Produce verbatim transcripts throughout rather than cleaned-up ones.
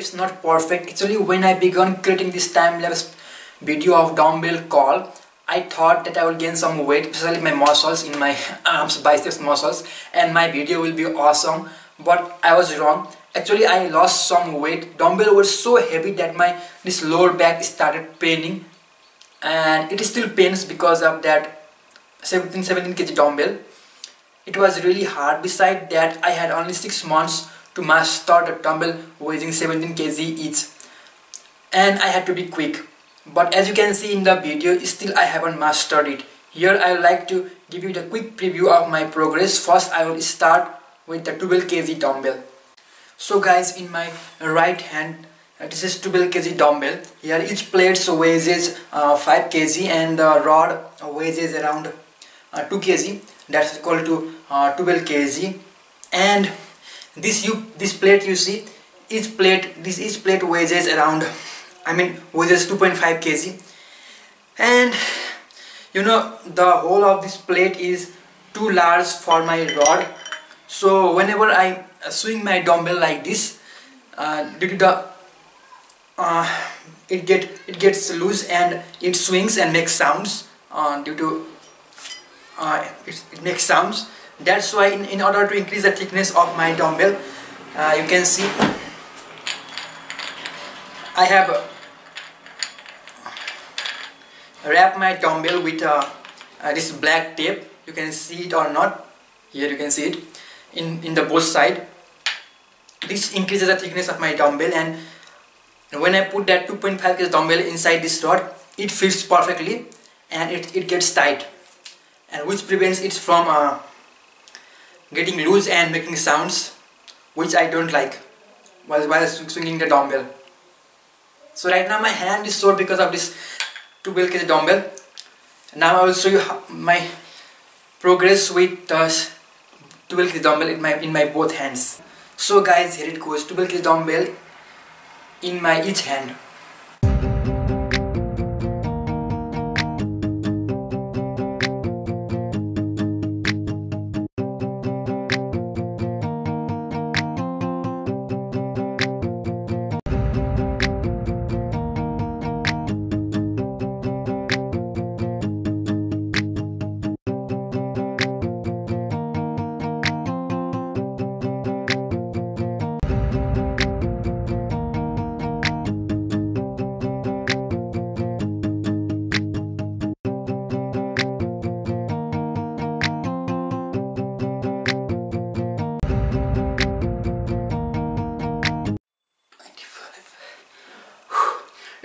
it's not perfect. Actually, when I began creating this time-lapse video of dumbbell curl, I thought that I will gain some weight, especially my muscles, in my arms, biceps muscles, and my video will be awesome. But I was wrong. Actually, I lost some weight. Dumbbell was so heavy that my this lower back started paining, and it still pains because of that seventeen seventeen kilogram dumbbell. It was really hard. Besides that, I had only six months to master the dumbbell weighing seventeen kilograms each, and I had to be quick. But as you can see in the video, still I haven't mastered it. Here I would like to give you the quick preview of my progress. First, I will start with the twelve kilogram dumbbell. So guys, in my right hand, uh, this is twelve kilogram dumbbell. Here each plate weighs uh, five kilograms and the rod weighs around uh, two kilograms. That's equal to uh, twelve kilograms. And this you this plate you see, each plate this each plate weighs around, I mean weighs two point five kilograms. And you know, the whole of this plate is too large for my rod. So whenever I swing my dumbbell like this, uh, due to the uh, it get it gets loose and it swings and makes sounds uh, due to uh, it, it makes sounds. That's why in, in order to increase the thickness of my dumbbell, uh, you can see I have uh, wrapped my dumbbell with uh, uh, this black tape. You can see it or not. Here you can see it in, in the both side. This increases the thickness of my dumbbell, and when I put that two point five kilogram dumbbell inside this rod, it fits perfectly and it, it gets tight, and which prevents it from uh, getting loose and making sounds, which I don't like while, while swinging the dumbbell. So right now my hand is sore because of this twelve kilogram dumbbell. Now I will show you how my progress with the uh, twelve kilogram dumbbell in my in my both hands. So guys, here it goes, twelve kilogram dumbbell in my each hand.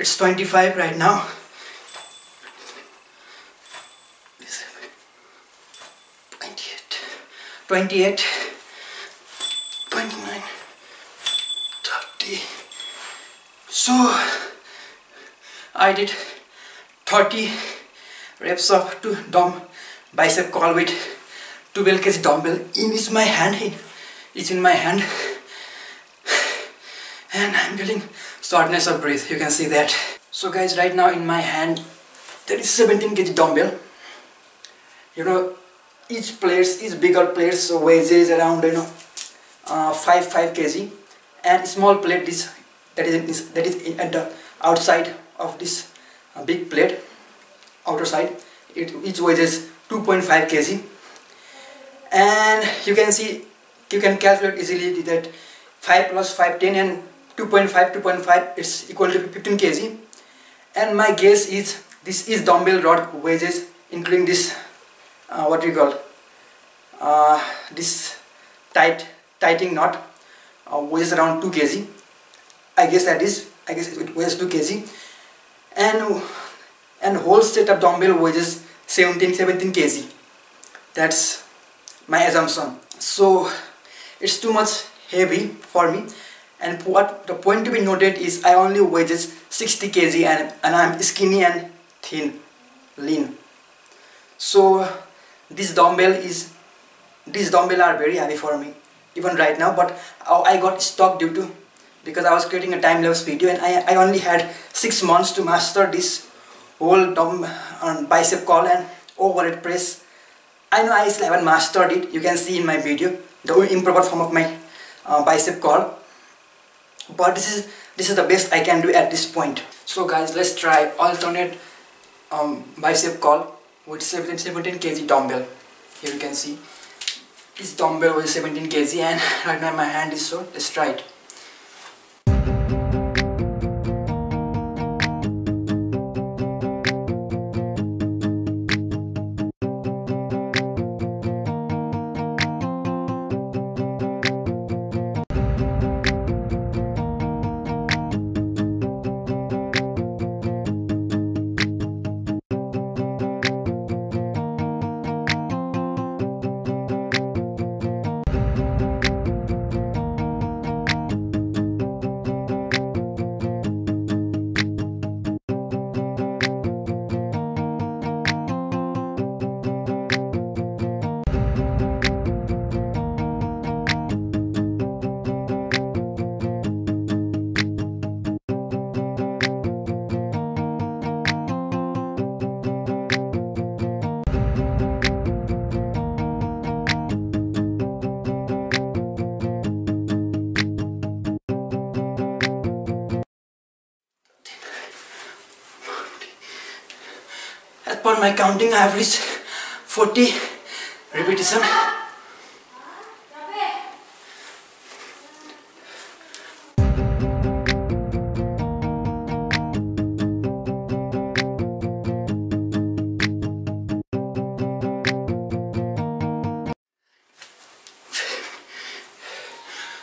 It's twenty-five right now. twenty-eight, twenty-eight, twenty-nine, thirty. So I did thirty reps of two dumb bicep curl with twelve kilogram dumbbell. In is my hand. In it's in my hand. And I'm feeling shortness of breath, you can see that. So guys, right now in my hand there is seventeen kilogram dumbbell. You know, each place, each bigger plate so weighs around, you know, uh, five five kilograms, and small plate this that is that is at the outside of this uh, big plate, outer side, it each weighs two point five kilograms, and you can see, you can calculate easily that five plus five ten and two point five, two point five is equal to fifteen kilograms. And my guess is this is dumbbell rod weighs, including this uh, what you call uh, this tight tightening knot, uh, weighs around two kilograms. I guess that is I guess it weighs two kilograms, and and whole set of dumbbell weighs seventeen seventeen kilograms. That's my assumption. So it's too much heavy for me. And what the point to be noted is I only weigh sixty kilograms, and, and I'm skinny and thin, lean. So this dumbbell is, these dumbbell are very heavy for me, even right now. But I got stuck due to, because I was creating a time-lapse video, and I, I only had six months to master this whole dumb um, bicep curl and overhead press. I know I still haven't mastered it. You can see in my video the improper form of my uh, bicep curl. But this is This is the best I can do at this point. So guys, let's try alternate um, bicep curl with seventeen kg dumbbell. Here you can see this dumbbell weighs seventeen kg and right now my hand is sore. Let's try it. For my counting, I have reached forty repetition.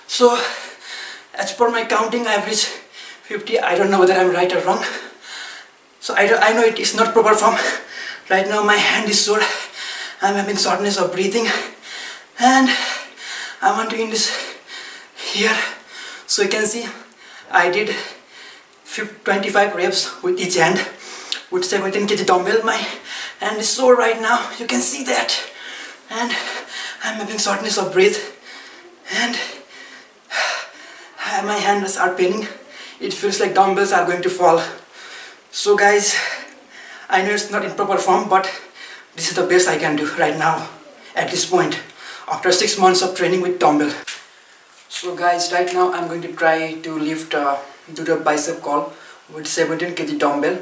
So, as per my counting, I have reached fifty. I don't know whether I'm right or wrong. So I, I know it is not proper form. Right now my hand is sore, I'm having shortness of breathing and I want to end this here. So you can see I did twenty-five reps with each hand with seventeen kg dumbbell. My hand is sore right now, you can see that, and I'm having shortness of breath and my hands are paining. It feels like dumbbells are going to fall. So guys, I know it's not in proper form, but this is the best I can do right now at this point after six months of training with dumbbell. So guys, right now I'm going to try to lift uh, do the bicep curl with seventeen kg dumbbell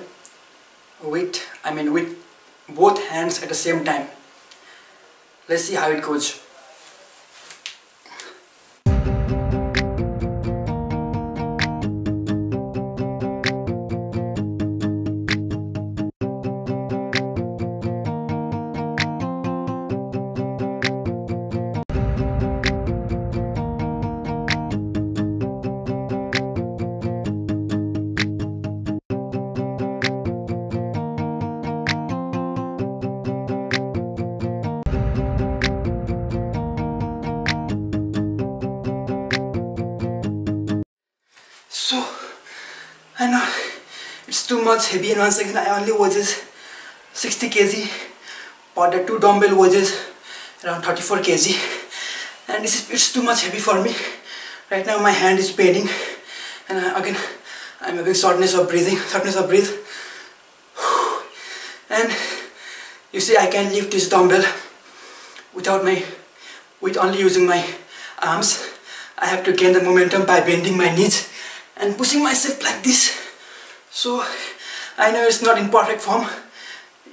with I mean with both hands at the same time. Let's see how it goes. So, I know it's too much heavy, and once again I only weighs sixty kg, but the two dumbbell weighs around thirty-four kg, and this is, it's too much heavy for me. Right now my hand is paining and I, again I'm having shortness of breathing, shortness of breath. And you see I can lift this dumbbell without my, with only using my arms. I have to gain the momentum by bending my knees and pushing myself like this. So I know it's not in perfect form,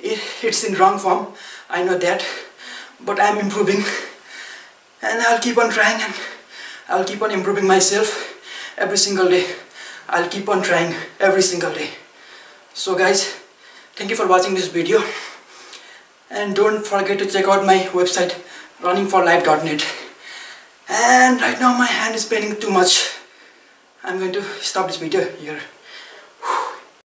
it, it's in wrong form, I know that, but I'm improving and I'll keep on trying and I'll keep on improving myself every single day. I'll keep on trying every single day. So guys, thank you for watching this video and don't forget to check out my website running for life dot net. And right now my hand is paining too much. I'm going to stop this video here.